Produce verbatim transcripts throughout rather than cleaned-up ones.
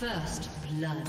First blood.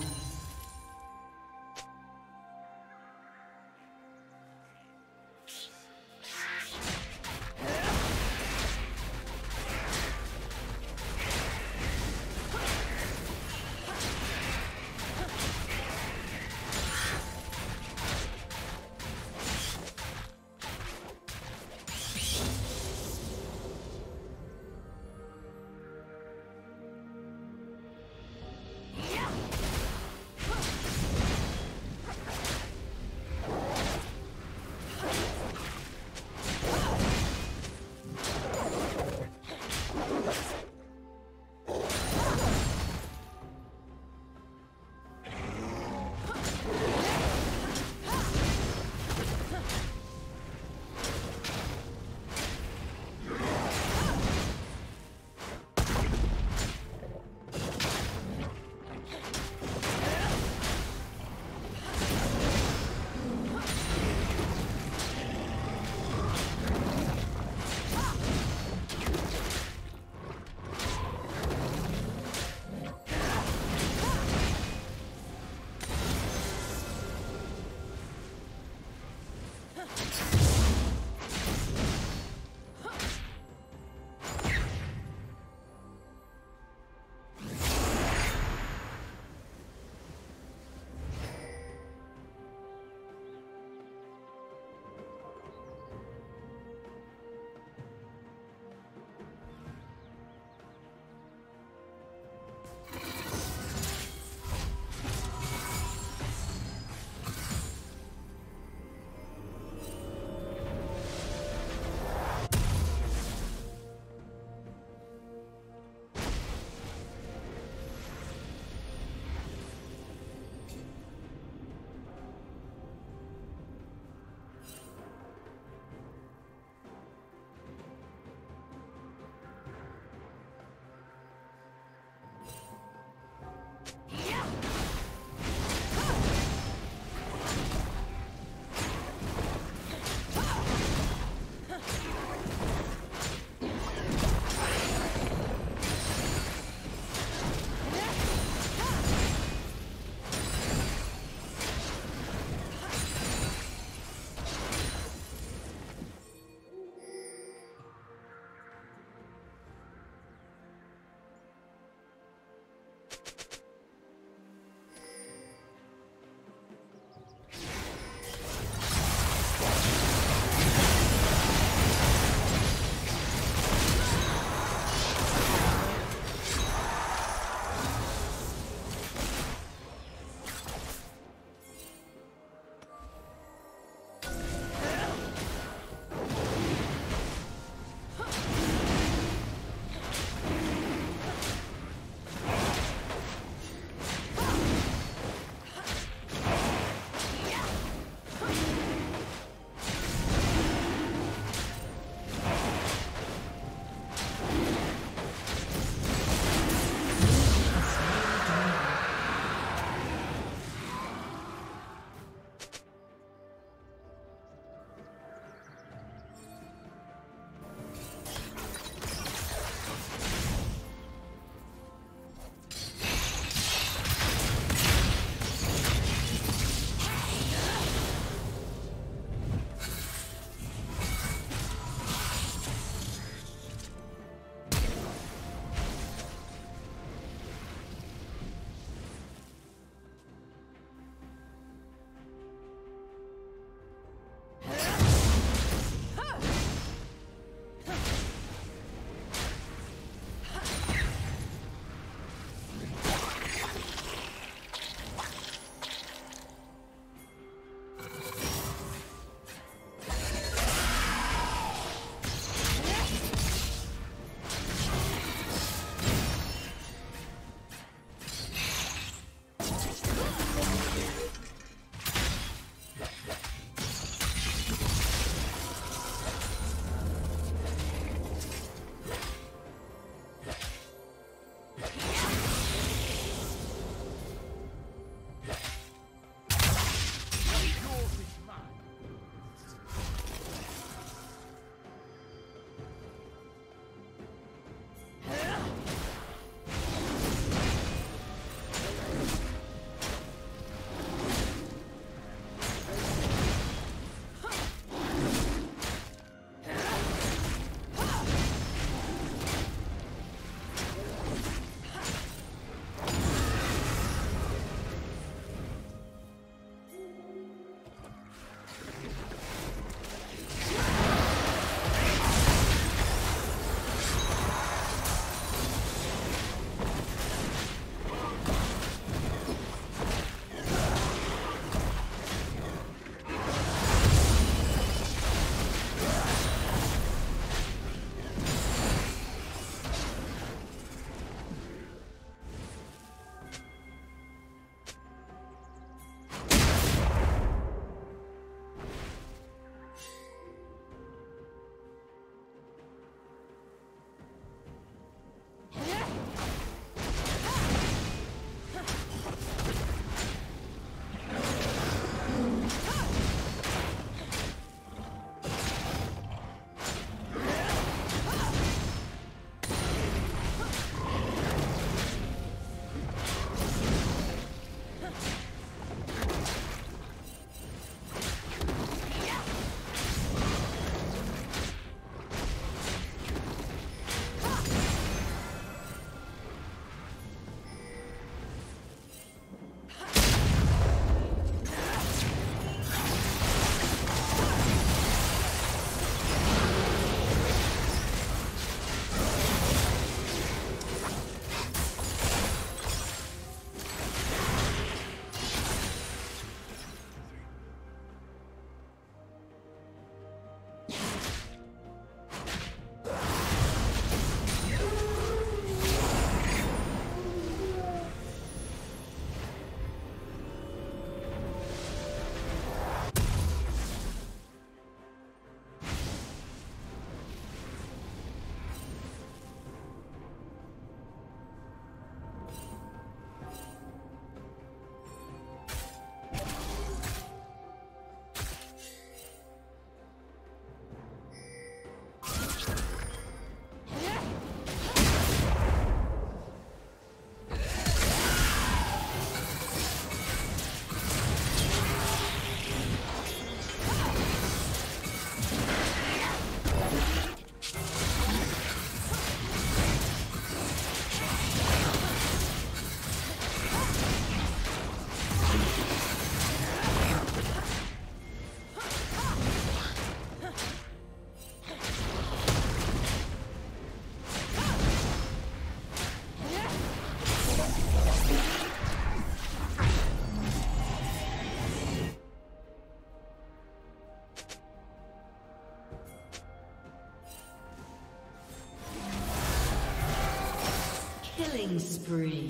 Killing spree.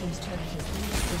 Team's turret has been destroyed.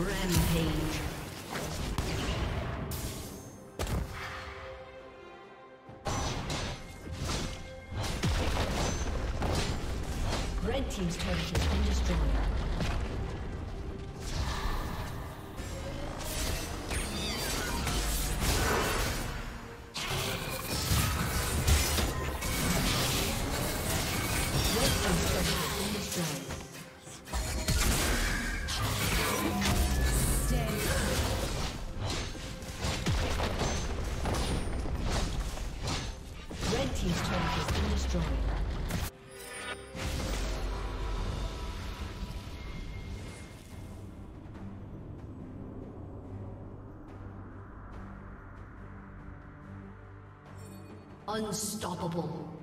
Rampage. Red team's turret has been destroyed. Unstoppable.